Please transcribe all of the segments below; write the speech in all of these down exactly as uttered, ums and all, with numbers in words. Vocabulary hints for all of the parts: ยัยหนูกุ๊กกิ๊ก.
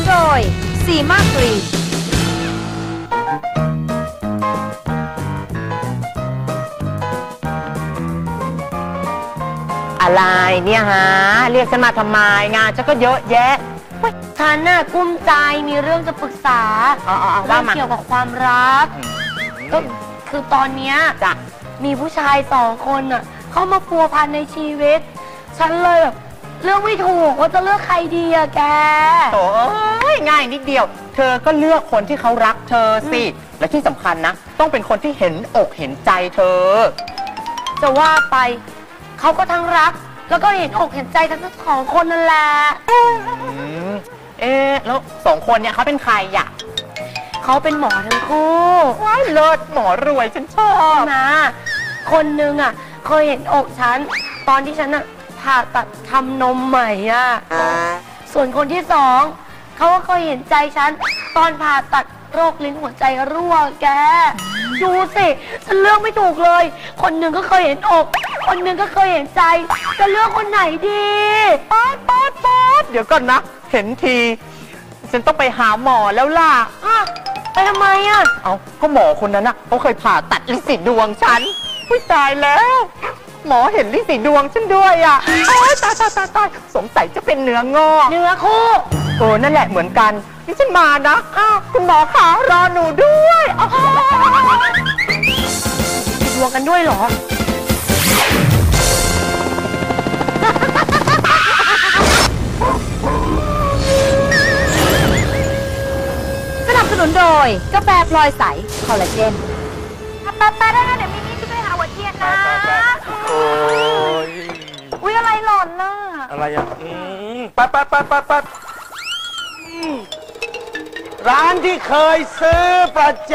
นุนโดยซีมากรีนอะไรเนี่ยฮะเรียกฉันมาทำไมงานฉันก็เยอะแยะฉันน่ะกุ้มใจมีเรื่องจะปรึกษาอ๋ออ๋อว่ามาเกี่ยวกับความรักก็คือตอนเนี้ยมีผู้ชายสองคนน่ะเข้ามาพัวพันในชีวิตฉันเลยแบบเลือกไม่ถูกว่าจะเลือกใครดีอะแกโอ้ยง่ายนิดเดียวเธอก็เลือกคนที่เขารักเธอสิและที่สำคัญนะต้องเป็นคนที่เห็นอกเห็นใจเธอจะว่าไปเขาก็ทั้งรักแล้วก็เห็นอกเห็นใจทั้งสองคนนั่นแหละเอ๊ะแล้วสองคนเนี่ยเขาเป็นใครอะเขาเป็นหมอทั้งคู่ว้ายเลิศหมอรวยฉันชอบนะคนนึงอะเคยเห็นอกฉันตอนที่ฉันอะผ่าตัดทำนมใหม่อะส่วนคนที่สองเขาก็เคยเห็นใจฉันตอนผ่าตัดโรคลิ้นหัวใจรั่วแกดูสิฉันเลือกไม่ถูกเลยคนหนึ่งก็เคยเห็นอกคนหนึ่งก็เคยเห็นใจจะเลือกคนไหนดีป๊อดป๊อดป๊อดเดี๋ยวก่อนนะเห็นทีฉันต้องไปหาหมอแล้วล่ะไปทำไมอะเอาก็หมอคนนั้นนะเขาเคยผ่าตัดลิสิดวงฉันอุ๊ยตายแล้วหมอเห็นลิสีดวงฉันด้วยอ่ะตายตายตายตายสงสัยจะเป็นเนื้องอกเนื้อคู่เออนั่นแหละเหมือนกันนี่ฉันมานะอ้าวคุณหมอขารอหนูด้วยดวงกันด้วยเหรอสนับสนุนโดยกาแฟพลอยใสคอลลาเจนป้าป้าได้แล้วเดี๋ยวมีนี่ช่วยหาหัวเทียนนะอุ้ยอะไรหล่นล่ะอะไรอ่ะป้าป้าป้าป้าป้าร้านที่เคยซื้อประจ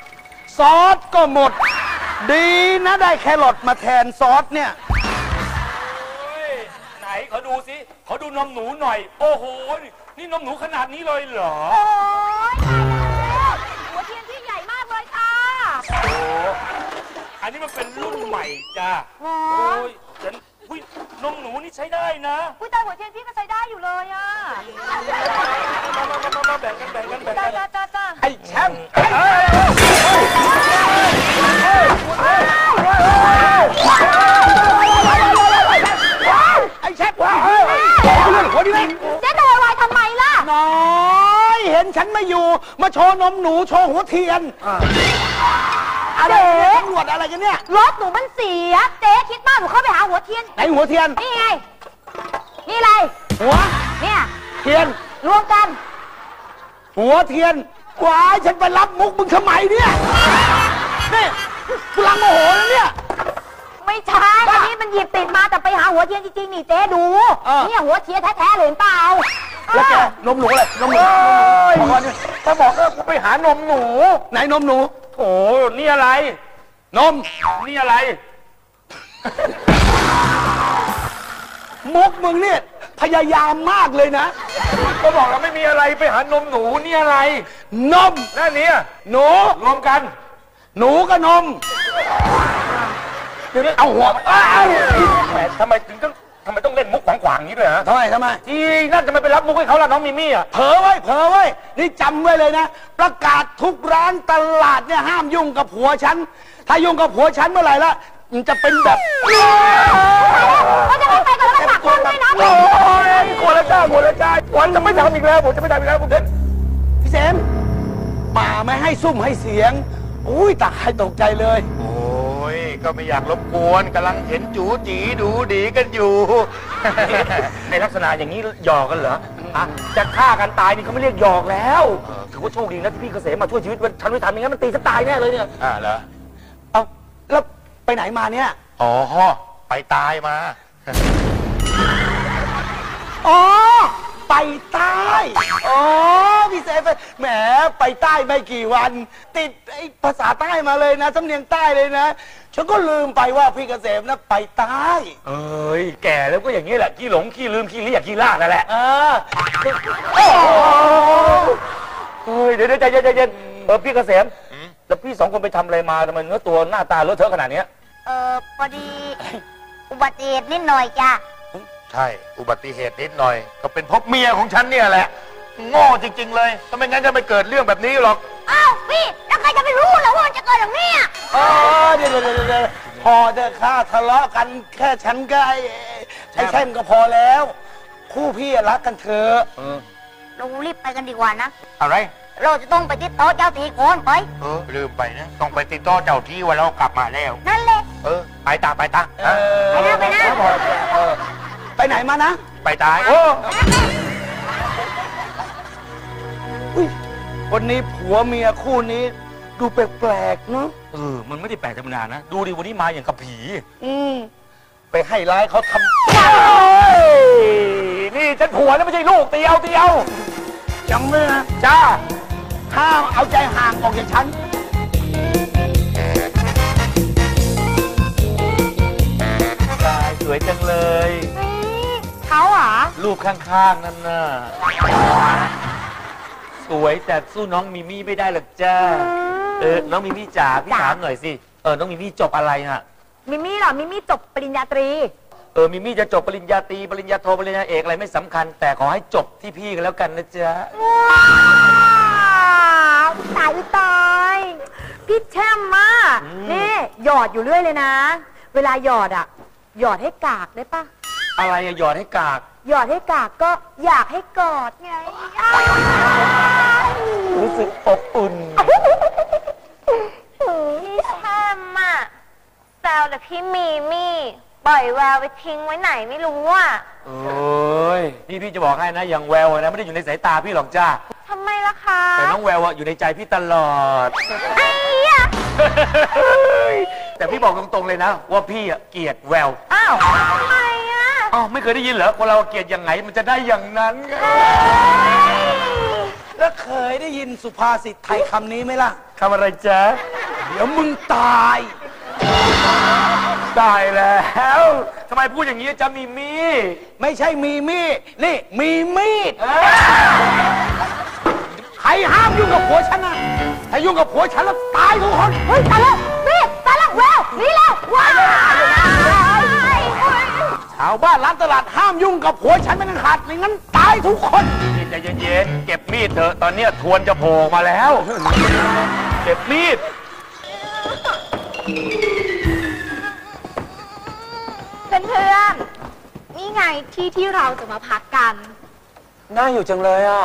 ำซอสก็หมดดีนะได้แครอทมาแทนซอสเนี่ยไหนขอดูสิขอดูนมหนูหน่อยโอ้โหนี่นมหนูขนาดนี้เลยเหรอหัวเทียนที่ใหญ่มากเลยค่ะอันนี้มันเป็นรุ่นใหม่จ้ะโอ้ยฉันอุ้ยนมหนูนี่ใช้ได้นะอุ้ยแต่หัวเทียนพี่ก็ใช้ได้อยู่เลยอ่ะมาแบ่งกันแบ่งกันแบ่งกันจ้าจ้าไอ้แชมป์ไอ้แชมป์ว้าวเรื่องหัวดีไหมเจ๊โดนวายทำไมล่ะน้อยเห็นฉันไม่อยู่มาโชว์นมหนูโชว์หัวเทียนเจ๊ตำรวจอะไรกันเนี่ยรถหนูมันเสียเจ๊คิดมากหนูเข้าไปหาหัวเทียนไหนหัวเทียนนี่ไงนี่อะไรหัวเนี่ยเทียนรวมกันหัวเทียนกว่าฉันไปรับมุกมึงทำไมเนี่ยนี่กำลังโมโหแล้วเนี่ยไม่ใช่อันนี้มันหยิบติดมาแต่ไปหาหัวเทียนจริงๆนี่เจ๊ดูเนี่ยหัวเทียนแท้ๆเลยเปล่าแล้วแกนมหนูเลยนมหนูถ้าบอกเออกูไปหานมหนูไหนนมหนูโอ้นี่อะไรนมนี่อะไรมุกมึงเนี่ยพยายามมากเลยนะก็บอกเราไม่มีอะไรไปหานมหนูนี่อะไรนมนั่นนี่หนูรวมกันหนูกับนมเดี๋ยวนี้เอาหัวทำไมถึงต้องทำไมต้องเล่นมุกขวางๆนี้ด้วยฮะทำไมทำไมที่นั่นจะไม่ไปรับมุกให้เขาล่ะน้องมิมี่อ่ะเผลอไว้เผลอไว้นี่จำไว้เลยนะประกาศทุกร้านตลาดเนี่ยห้ามยุ่งกับผัวฉันถ้ายุ่งกับผัวฉันเมื่อไหร่ละมันจะเป็นแบบเขาจะไม่ไปกันแล้วก็ปากคนไม่นะโอ้ยกลัวแล้วจ้ากลัวแล้วจ้าวันจะไม่ทำอีกแล้วผมจะไม่ทำอีกแล้วผมเด็ดพี่เซมป่าไม่ให้ซุ่มให้เสียงอุ้ยตายตกใจเลยก็ไม่อยากรบกวนกำลังเห็นจู๋จีดูดีกันอยู่ในลักษณะอย่างนี้หยอกกันเหรอจะฆ่ากันตายนี่เขาไม่เรียกหยอกแล้วถือว่าโชคดีนะที่พี่เกษมมาช่วยชีวิตฉันไม่ทันไม่งั้นมันตีฉันตายแน่เลยเนี่ยอ่าเหรอเอาแล้วไปไหนมาเนี่ยอ๋อไปตายมาอ๋อไปใต้อ๋อพี่เซฟแหมไปใต้ไม่กี่วันติดไอ้ภาษาใต้มาเลยนะสำเนียงใต้เลยนะฉันก็ลืมไปว่าพี่เกษมนะไปใต้เอ้ยแก่แล้วก็อย่างนี้แหละขี้หลงขี้ลืมขี้เรียกขี้ล่านั่นแหละเออเฮ้ยเดี๋ยวใจเย็นใจเย็นเออพี่เกษมแล้วพี่สองคนไปทำอะไรมาทำไมเนื้อตัวหน้าตาเลอะเทอะขนาดนี้เออพอดีอุบัติเหตุนิดหน่อยจ้ะใช่อุบัติเหตุนิดหน่อยก็เป็นเพราะเมียของฉันเนี่ยแหละ โง่จริงๆเลยทำไมงั้นจะไม่เกิดเรื่องแบบนี้หรอกอ้าวพี่แล้วใครจะไปรู้ล่ะว่ามันจะเกิดแบบนี้อ๋อเดี๋ยวเดี๋ยวเดี๋ยวพอจะฆ่าทะเลาะกันแค่ฉันก็ไอ้ไอ้แช่มก็พอแล้วคู่พี่รักกันเถอะเรารีบไปกันดีกว่านะอะไรเราจะต้องไปติดต่อเจ้าทีก่อนไปเออลืมไปนะต้องไปติดต่อเจ้าทีว่าเรากลับมาแล้วนั่นเลยเออไปตาไปตาเออไปนะไปนะไปไหนมานะไปตายโอ้วันนี้ผัวเมียคู่นี้ดูแปลกๆเนาะเออมันไม่ได้แปลกธรรมดานะดูดิวันนี้มาอย่างกับผีอืมไปให้ร้ายเขาทำนี่ฉันผัวแล้วไม่ใช่ลูกตีเอาตีเอาจังเลยนะจ้าถ้าเอาใจห่างออกจากฉันตายสวยจังเลยเขาหรอรูปข้างๆนั่นน่ะสวยแต่สู้น้องมิมี่ไม่ได้หรอกจ้าเออน้องมิมี่จ๋าพี่ถามหน่อยสิเออน้องมิมี่จบอะไรฮะมิมี่เหรอมิมี่จบปริญญาตรีเออมิมี่จะจบปริญญาตรีปริญญาโทปริญญาเอกอะไรไม่สำคัญแต่ขอให้จบที่พี่กันแล้วกันนะจ๊ะว้าวสายตายพี่แช่มมากนี่หยอดอยู่เรื่อยเลยนะเวลาหยอดอ่ะหยอดให้กากได้ปะอะไรอะหยอดให้กากหยอดให้กากก็อยากให้กอดไงรู้สึกอบอุ่นพี่แช่มอะแซวแต่พี่มิมี่ปล่อยแววไปทิ้งไว้ไหนไม่รู้อ่ะเอ้ยนี่พี่จะบอกให้นะอย่างแววนะไม่ได้อยู่ในสายตาพี่หรอกจ้าทำไมล่ะคะแต่น้องแววอยู่ในใจพี่ตลอดไอ้อะแต่พี่บอกตรงๆเลยนะว่าพี่เกลียดแววอ้าวทำไมอะอ้าวไม่เคยได้ยินเหรอคนเราเกลียดอย่างไหนมันจะได้อย่างนั้นแล้วเคยได้ยินสุภาษิตไทยคำนี้ไหมล่ะคำอะไรจ๊ะเดี๋ยวมึงตายตายแล้วทำไมพูดอย่างนี้จะมีมีไม่ใช่มีมีนี่มีมีดใครห้ามยุ่งกับผัวฉันนะถ้ายุ่งกับผัวฉันแล้วตายทุกคนเฮ้ยตายแล้วนี่ตายแล้วแววนี่แล้วว้าวชาวบ้านร้านตลาดห้ามยุ่งกับผัวฉันเป็นขาดไม่งั้นตายทุกคนใจเย็นๆเก็บมีดเถอะตอนนี้ทวนจะโผล่มาแล้วเก็บมีดเพื่อนๆนี่ไงที่ที่เราจะมาพักกันน่าอยู่จังเลยอ่ะ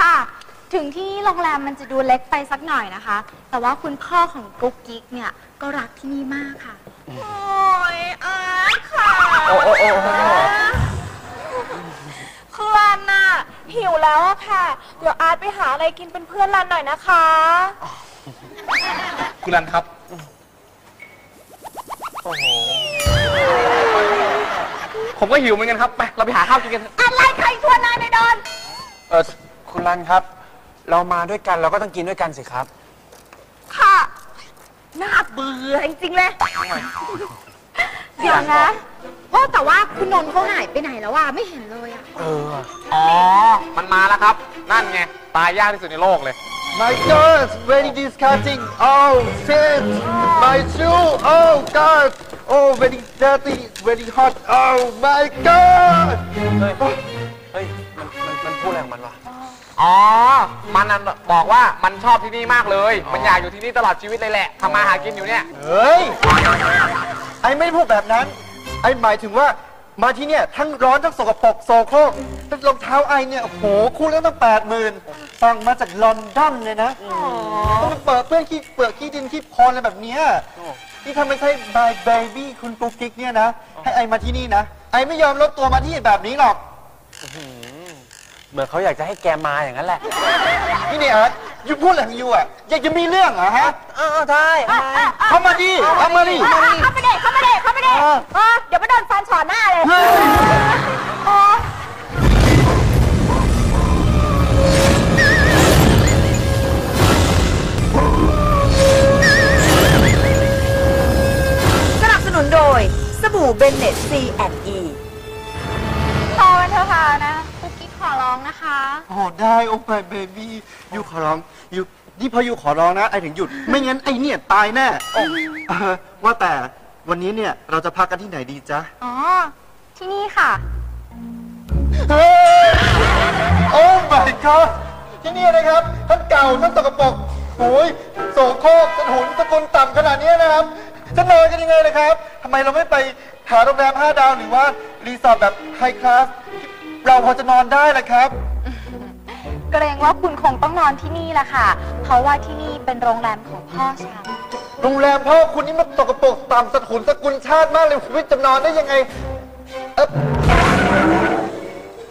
ค่ะถึงที่โรงแรมมันจะดูเล็กไปสักหน่อยนะคะแต่ว่าคุณพ่อของกุ๊กกิ๊กเนี่ยก็รักที่นี่มากค่ะโอ้ยอาค่ะโอ้โอ้เพื่อนน่ะหิวแล้วอะค่ะเดี๋ยวอาร์ตไปหาอะไรกินเป็นเพื่อนรันหน่อยนะคะคุณรันครับโอ้โหผมก็หิวเหมือนกันครับไปเราไปหาข้าวกินกันอะไรใครชวนนายในดอนเออคุณรันครับเรามาด้วยกันเราก็ต้องกินด้วยกันสิครับค่ะน่าเบื่อจริงๆเลยเดี๋ยวนะเพราะแต่ว่าคุณนนท์เขาหายไปไหนแล้วอ่ะไม่เห็นเลยอ่ะเอออ๋อมันมาแล้วครับนั่นไงตายยากที่สุดในโลกเลย My God very disgusting oh shit my shoe oh God oh very dirty very hot oh my god เฮ้ยมันมันพูดอะไรของมันวะอ๋อมันนั่นบอกว่ามันชอบที่นี่มากเลยมันอยากอยู่ที่นี่ตลอดชีวิตเลยแหละทำมาหากินอยู่เนี่ยเฮ้ยไอ้ไม่ได้พูดแบบนั้นไอ้หมายถึงว่ามาที่เนี่ยทั้งร้อนทั้งสกปรกโซโครกรองเท้าไอ้เนี่ยโอ้โหคู่แล้วตั้งแปดหมื่นสั่งมาจากลอนดอนเลยนะต้องเปิดเปื้อนขี้เปลือกขี้ดินขี้พรอะไรแบบเนี้ยนี่ทำไม่ใช่ my baby คุณกุ๊กกิ๊กเนี่ยนะให้ไอมาที่นี่นะไอไม่ยอมลดตัวมาที่แบบนี้หรอกเหมือนเขาอยากจะให้แกมาอย่างนั้นแหละนี่เนี่ยอาร์ตยูพูดอะไรของยูอ่ะอยากจะมีเรื่องเหรอฮะอ้าวใช่เข้ามาดิเข้ามาดิเข้ามาดิเข้ามาดิเข้ามาดิเดี๋ยวไปโดนฟันฉอดหน้าเลยโดยสบู่เบนเนต ซี แอนด์ อี พอเป็นเธอค่ะนะกุ๊กกิ๊กขอร้องนะคะโอ้ได้โอ้ไปเบบี้ยูขอร้องยูนี่พอยูขอร้องนะไอถึงหยุดไม่งั้นไอเนี่ยตายแน่ว่าแต่วันนี้เนี่ยเราจะพักกันที่ไหนดีจ๊ะอ๋อที่นี่ค่ะ โอ้ my god ที่นี่นะครับท่านเก่าท่านตกกระปกโอยโสโครกสนุนสกุลต่ำขนาดนี้นะครับจะนอนกันยังไงนะครับทำไมเราไม่ไปหาโรงแรมห้าดาวหรือว่ารีสอร์ทแบบไฮคลาสเราพอจะนอนได้ล่ะครับเกรงว่าคุณคงต้องนอนที่นี่แหละค่ะเพราะว่าที่นี่เป็นโรงแรมของพ่อฉันโรงแรมพ่อคุณนี่มันตกกระปกต่ำสกุลสกุลชาติมากเลยคุณจะนอนได้ยังไงเอ๊ะ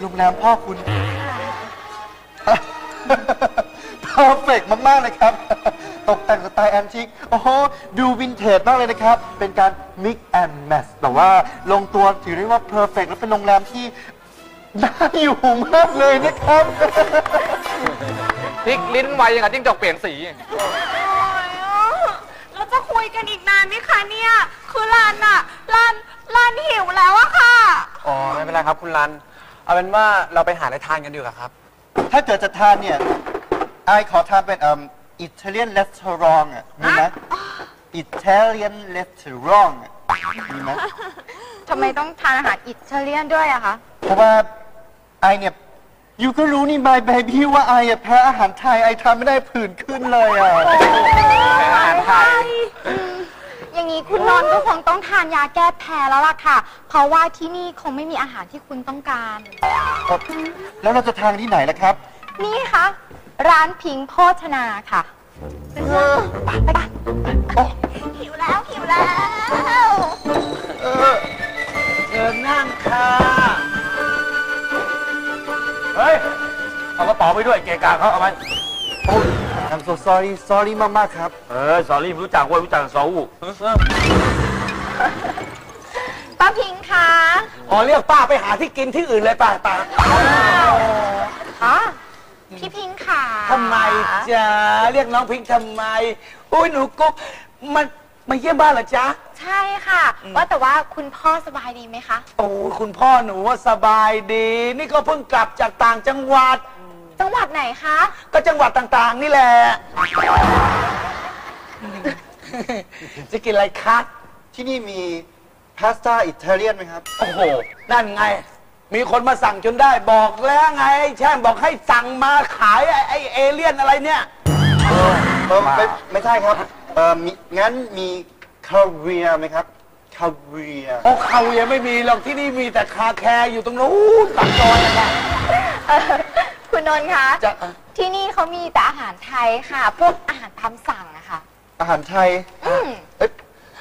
โรงแรมพ่อคุณเพอร์เฟกต์มากๆเลยครับตกแต่งสไตล์แอนทิคโอ้โหดูวินเทจมากเลยนะครับเป็นการ mix and match แต่ว่าลงตัวถือได้ว่าเพอร์เฟกต์และเป็นโรงแรมที่น่าอยู่มากเลยนะครับพลิกลิ้นไวอย่างกับจิ้งจอกเปลี่ยนสีเราจะคุยกันอีกนานไหมคะเนี่ยคือรันอะรันรันหิวแล้วอะค่ะอ๋อไม่เป็นไรครับคุณรันเอาเป็นว่าเราไปหาอะไรทานกันดีกว่าครับถ้าเกิดจะทานเนี่ยไอขอทานเป็นอิตาเลียนรีสอร์ทอ่ะมีไหมอิตาเลียนรีสอร์ทมีไหมทำไมต้องทานอาหารอิตาเลียนด้วยอะคะเพราะว่าไอเนี่ยอยู่ก็รู้นี่บายเบบี้ว่าไอแพ้อาหารไทยไอทานไม่ได้ผื่นขึ้นเลยอ่ะอาหารไทยอย่างนี้คุณนนท์ก็คงต้องทานยาแก้แพ้แล้วล่ะค่ะเพราะว่าที่นี่คงไม่มีอาหารที่คุณต้องการแล้วเราจะทานที่ไหนล่ะครับนี่ค่ะร้านพิงค์โภชนาค่ะไปกันหิวแล้วหิวแล้วเชิญนั่งค่ะเฮ้ยเอากระเป๋าไปด้วยเกะกะเขาเอาไปโอ้ย I'm so sorry sorry มากมากครับเออ sorry ไม่รู้จักว่ารู้จักสอวูป้าพิงค์ค่ะขอเรียกป้าไปหาที่กินที่อื่นเลยป้าป้าอ๋อพี่พิงค์ค่ะทำไมจ๊ะเรียกน้องพิงค์ทำไมอุ้ยหนูกุ๊กมันมาเยี่ยมบ้านเหรอจ๊ะใช่ค่ะว่าแต่ว่าคุณพ่อสบายดีไหมคะโอ้คุณพ่อหนูว่าสบายดีนี่ก็เพิ่งกลับจากต่างจังหวัดจังหวัดไหนคะก็จังหวัดต่างๆนี่แหละจะกินอะไรคะที่นี่มีพาสต้าอิตาเลียนไหมครับโอ้โหนั่นไงมีคนมาสั่งจนได้บอกแล้วไงแช่มบอกให้สั่งมาขายไอเอเลี่ยนอะไรเนี่ยไม่ใช่ครับงั้นมีคาเวียร์ไหมครับคาเวียร์โอ้คาเวียร์ไม่มีหรอกที่นี่มีแต่คาแคร์อยู่ตรงนู้นปากซอยนั่นแหละคุณนนท์คะที่นี่เขามีแต่อาหารไทยค่ะพวกอาหารตามสั่งนะคะอาหารไทย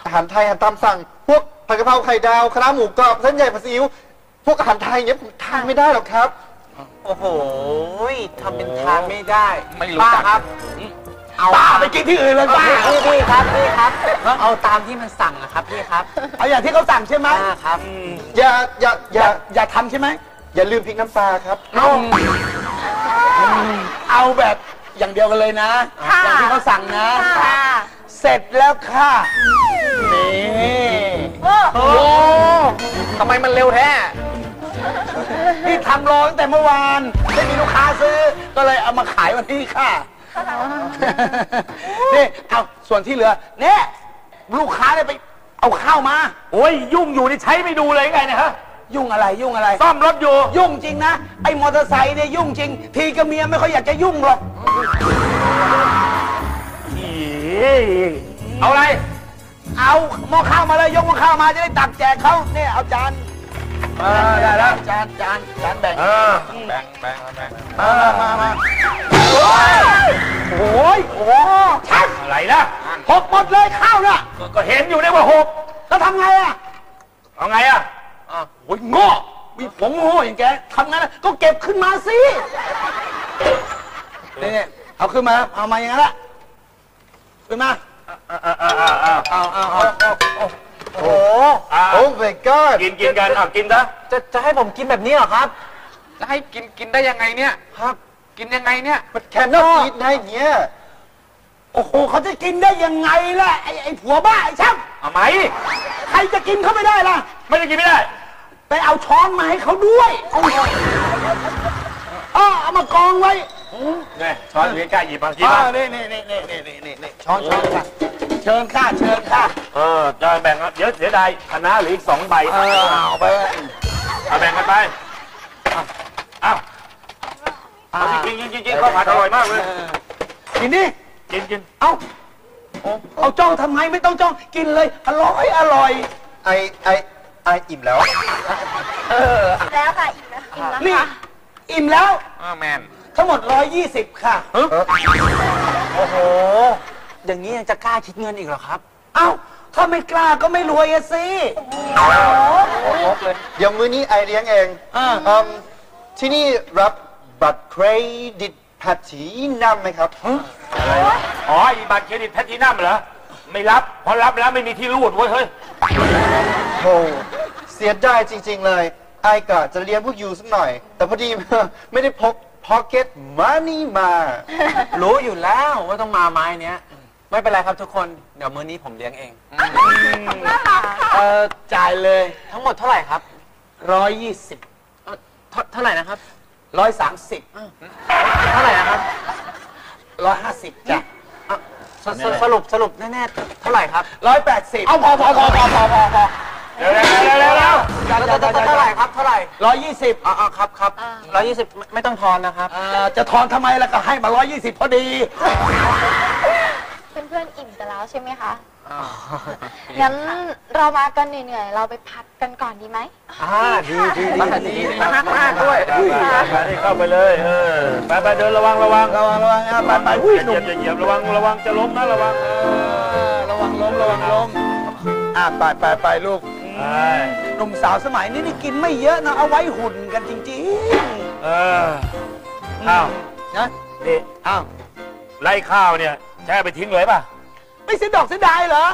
อาหารไทยอาหารตามสั่งพวกผัดกะเพราไข่ดาวคณะหมูกรอบเส้นใหญ่ผัดซีอิ๊วพวกอาหารไทยเนี่ยผมทานไม่ได้หรอกครับโอ้โหทำเป็นทานไม่ได้ป้าครับป้าไปกินที่อื่นเลยป้าพี่พี่ครับพี่ครับเอาตามที่มันสั่งนะครับพี่ครับเอาอย่างที่เขาสั่งใช่ไหมครับอย่าอย่าอย่าอย่าทำใช่ไหมอย่าลืมพริกน้ำปลาครับเอาเอาแบบอย่างเดียวกันเลยนะอย่างที่เขาสั่งนะเสร็จแล้วค่ะโอ้ทำไมมันเร็วแท้ที่ทำรอตั้งแต่เมื่อวานไม่มีลูกค้าซื้อก็เลยเอามาขายวันนี้ค่ะนี่เอาส่วนที่เหลือเนี่ยลูกค้าเนี่ยไปเอาข้าวมาโอ้ยยุ่งอยู่นี่ใช้ไม่ดูเลยไงเนี่ยฮะยุ่งอะไรยุ่งอะไรซ่อมรถอยู่ยุ่งจริงนะไอ้มอเตอร์ไซค์เนี่ยยุ่งจริงทีกับเมียไม่ค่อยอยากจะยุ่งหรอกเอาอะไรเอาหม้อข้าวมาเลยยกหม้อข้าวมาจะได้ตักแจกเขาเนี่ยเอาจานได้แล้วจานจานจานแบ่งแบ่งแบ่งแบ่งมามามาโอ้ยโอ้ยโอ้ชัดอะไรนะหกหมดเลยข้าวน่ะก็เห็นอยู่ในว่าหกแล้วทำไงอ่ะเอาไงอ่ะโอ้ยง้อมีผงโง่อย่างแกทำไงนะก็เก็บขึ้นมาสิเนี่ยเอาขึ้นมาเอามาอย่างนั้นละขึ้นมาอ้าวอ้าวอ้าวอ้าวอ้าวอ้าวอ้าวโอ้โหโอ้เบเกอร์กินกินกันอ่ะกินนะจะจะให้ผมกินแบบนี้เหรอครับจะให้กินกินได้ยังไงเนี่ยครับกินยังไงเนี่ยมันแค่นอกกินได้เงี้ยโอ้โหเขาจะกินได้ยังไงล่ะไอไอผัวบ้าไอช่างเอาไหมใครจะกินเขาไม่ได้ล่ะไม่ได้กินไม่ได้ไปเอาช้อนมาให้เขาด้วยเอาเอามากองไว้นี่ช้อนนี่กล้าหยิบมากินมานี่นี่นี่นี่นี่นี่นี่ช้อนช้อนค่ะเชิญค่ะเชิญค่ะเออจะแบ่งครับเยอะเสียดายคณะหรืออีกสองใบเออเอาไปเอาแบ่งกันไปอ้าว จริงจริงจริงข้าวผัดอร่อยมากเลยกินดิกินกินเอาเอาจ้องทำไมไม่ต้องจ้องกินเลยอร่อยอร่อยไอไอไออิ่มแล้วเออแล้วค่ะอิ่มแล้วนี่อิ่มแล้วแมนทั้งหมดหนึ่งร้อยยี่สิบค่ะโอ้โหอย่างนี้ยังจะกล้าคิดเงินอีกเหรอครับเอ้าถ้าไม่กล้าก็ไม่รวยอะสิโอ้โหเดี๋ยวมื้อนี้ไอเลี้ยงเองที่นี่รับบัตรเครดิตแพทินัมไหมครับอ๋อบัตรเครดิตแพทินัมเหรอไม่รับพอรับแล้วไม่มีที่รูดเว้ยเฮ้ยโอ้เสียดายจริงๆเลยไอ้กะจะเลี้ยงพวกยูสักหน่อยแต่พอดีไม่ได้พกพ็อกเก็ตมันนี่มารู้อยู่แล้วว่าต้องมาไม้เนี้ยไม่เป็นไรครับทุกคนเดี๋ยวมื้อนี้ผมเลี้ยงเองเออจ่ายเลยทั้งหมดเท่าไหร่ครับร้อยยี่สิบเท่าไหร่นะครับร้อยสามสิบเท่าไหร่นะครับร้อยห้าสิบจ้ะสรุปสรุปแน่ๆเท่าไหร่ครับร้อยแปดสิบเอาพอพอพอพอพอพอเร็วเร็วเร็วเร็วเร็วเท่าไหร่ครับเท่าไหร่ร้อยยี่สิบอ๋อครับครับร้อยยี่สิบไม่ต้องทอนนะครับจะทอนทำไมล่ะก็ให้มาร้อยยี่สิบพอดีเพื่อนเพื่อนอิ่มแต่แล้วใช่ไหมคะงั้นเรามากันเหนื่อยๆเราไปพักกันก่อนดีไหมอ่าดีดีดีดีมากมากด้วยเข้าไปเลยเออไปไปเดินระวังระวังระวังระวังไปไปเหยียบเหยียบระวังระวังจะล้มนะระวังระวังล้มระวังล้มอ่าไปไปไปลูกหนุ่มสาวสมัยนี้นี่กินไม่เยอะนะเอาไว้หุ่นกันจริงๆเอออ้าวนะเด็กอ้าวไล่ข้าวเนี่ยแช่ไปทิ้งเลยป่ะไม่เสียดอกเสียดายเหรอ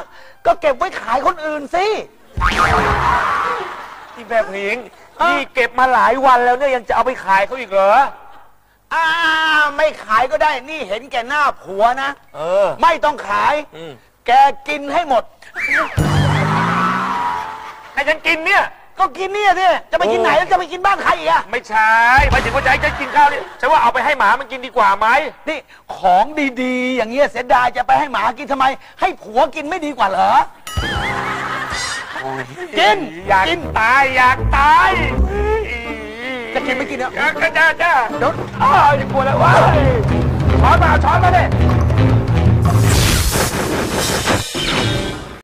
ก็เก็บไว้ขายคนอื่นสิที่แบบหิงนี่เก็บมาหลายวันแล้วเนี่ยยังจะเอาไปขายเขาอีกเหรออ่าไม่ขายก็ได้นี่เห็นแกหน้าผัวนะเออไม่ต้องขายแกกินให้หมดไอ้ฉันกินเนี่ยก็กินเนี่ยสิจะไปกินไหนแล้วจะไปกินบ้านใครอ่ะไม่ใช่หมายถึงว่าใจจะกินข้าวเนี่ยฉันว่าเอาไปให้หมามันกินดีกว่าไหมนี่ของดีๆอย่างเงี้ยเสียดายจะไปให้หมากินทำไมให้ผัวกินไม่ดีกว่าเหรอกินอยากกินตายอยากตายจะกินไม่กินเนี่ยจ้าจ้าจ้าเดี๋ยวอ้าวกลัวแล้วว้าวช้อนมาช้อนมาเลย